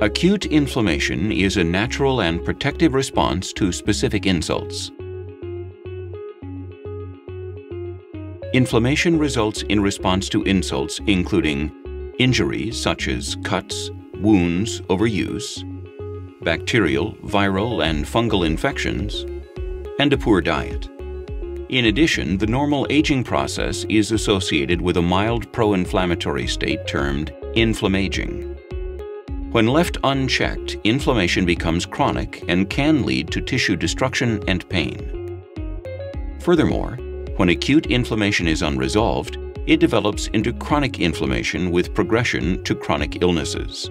Acute inflammation is a natural and protective response to specific insults. Inflammation results in response to insults including injuries such as cuts, wounds, overuse, bacterial, viral, and fungal infections, and a poor diet. In addition, the normal aging process is associated with a mild pro-inflammatory state termed inflammaging. When left unchecked, inflammation becomes chronic and can lead to tissue destruction and pain. Furthermore, when acute inflammation is unresolved, it develops into chronic inflammation with progression to chronic illnesses.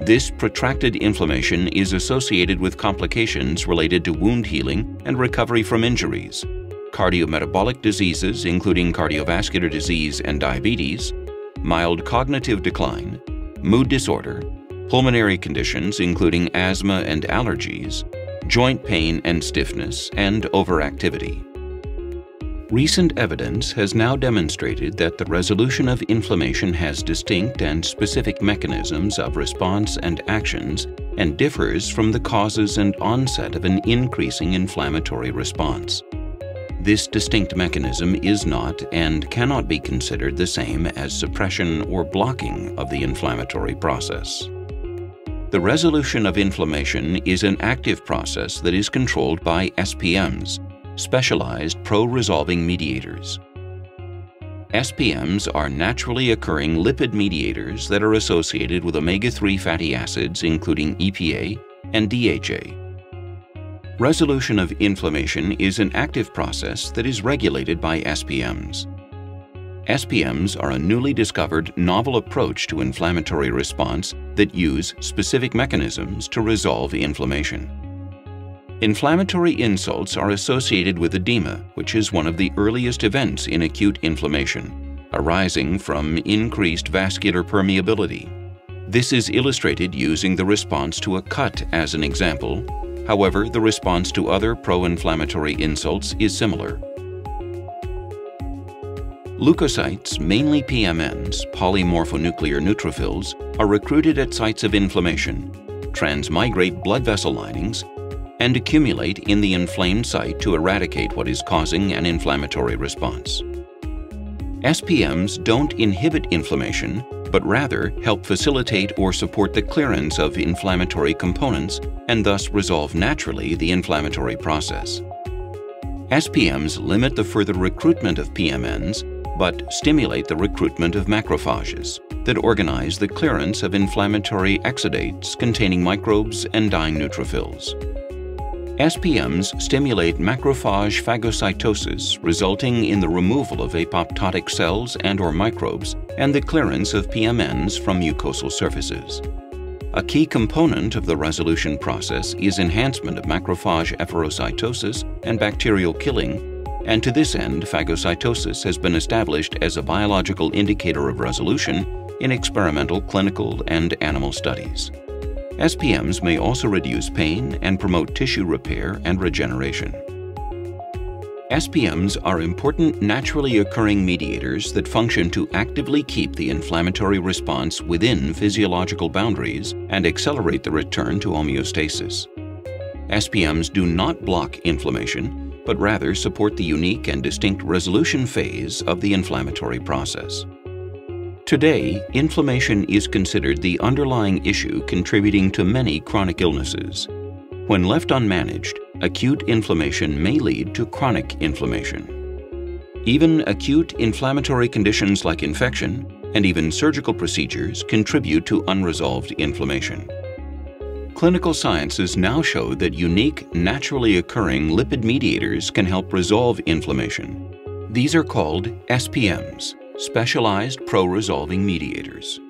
This protracted inflammation is associated with complications related to wound healing and recovery from injuries, cardiometabolic diseases including cardiovascular disease and diabetes, mild cognitive decline, mood disorder, pulmonary conditions including asthma and allergies, joint pain and stiffness, and overactivity. Recent evidence has now demonstrated that the resolution of inflammation has distinct and specific mechanisms of response and actions and differs from the causes and onset of an increasing inflammatory response. This distinct mechanism is not and cannot be considered the same as suppression or blocking of the inflammatory process. The resolution of inflammation is an active process that is controlled by SPMs, specialized pro-resolving mediators. SPMs are naturally occurring lipid mediators that are associated with omega-3 fatty acids including EPA and DHA. Resolution of inflammation is an active process that is regulated by SPMs. SPMs are a newly discovered novel approach to inflammatory response that use specific mechanisms to resolve inflammation. Inflammatory insults are associated with edema, which is one of the earliest events in acute inflammation, arising from increased vascular permeability. This is illustrated using the response to a cut as an example. However, the response to other pro-inflammatory insults is similar. Leukocytes, mainly PMNs, polymorphonuclear neutrophils, are recruited at sites of inflammation, transmigrate blood vessel linings, and accumulate in the inflamed site to eradicate what is causing an inflammatory response. SPMs don't inhibit inflammation, but rather help facilitate or support the clearance of inflammatory components and thus resolve naturally the inflammatory process. SPMs limit the further recruitment of PMNs, but stimulate the recruitment of macrophages that organize the clearance of inflammatory exudates containing microbes and dying neutrophils. SPMs stimulate macrophage phagocytosis, resulting in the removal of apoptotic cells and/or microbes and the clearance of PMNs from mucosal surfaces. A key component of the resolution process is enhancement of macrophage efferocytosis and bacterial killing, and to this end, phagocytosis has been established as a biological indicator of resolution in experimental, clinical, and animal studies. SPMs may also reduce pain and promote tissue repair and regeneration. SPMs are important naturally occurring mediators that function to actively keep the inflammatory response within physiological boundaries and accelerate the return to homeostasis. SPMs do not block inflammation, but rather support the unique and distinct resolution phase of the inflammatory process. Today, inflammation is considered the underlying issue contributing to many chronic illnesses. When left unmanaged, acute inflammation may lead to chronic inflammation. Even acute inflammatory conditions like infection and even surgical procedures contribute to unresolved inflammation. Clinical sciences now show that unique, naturally occurring lipid mediators can help resolve inflammation. These are called SPMs. Specialized pro-resolving mediators.